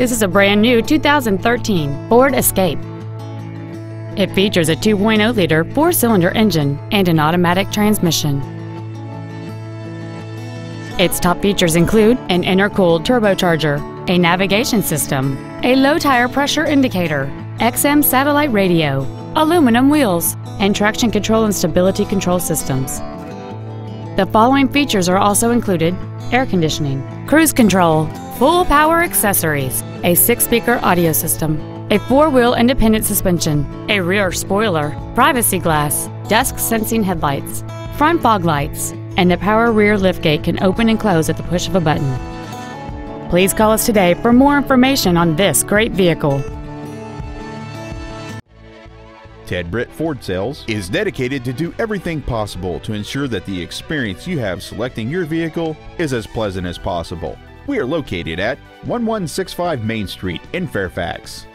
This is a brand new 2013 Ford Escape. It features a 2.0-liter four-cylinder engine and an automatic transmission. Its top features include an intercooled turbocharger, a navigation system, a low tire pressure indicator, XM satellite radio, aluminum wheels, and traction control and stability control systems. The following features are also included: air conditioning, cruise control, full power accessories, a 6-speaker audio system, a 4-wheel independent suspension, a rear spoiler, privacy glass, dusk sensing headlights, front fog lights, and the power rear liftgate can open and close at the push of a button. Please call us today for more information on this great vehicle. Ted Britt Ford Sales is dedicated to do everything possible to ensure that the experience you have selecting your vehicle is as pleasant as possible. We are located at 1165 Main Street in Fairfax.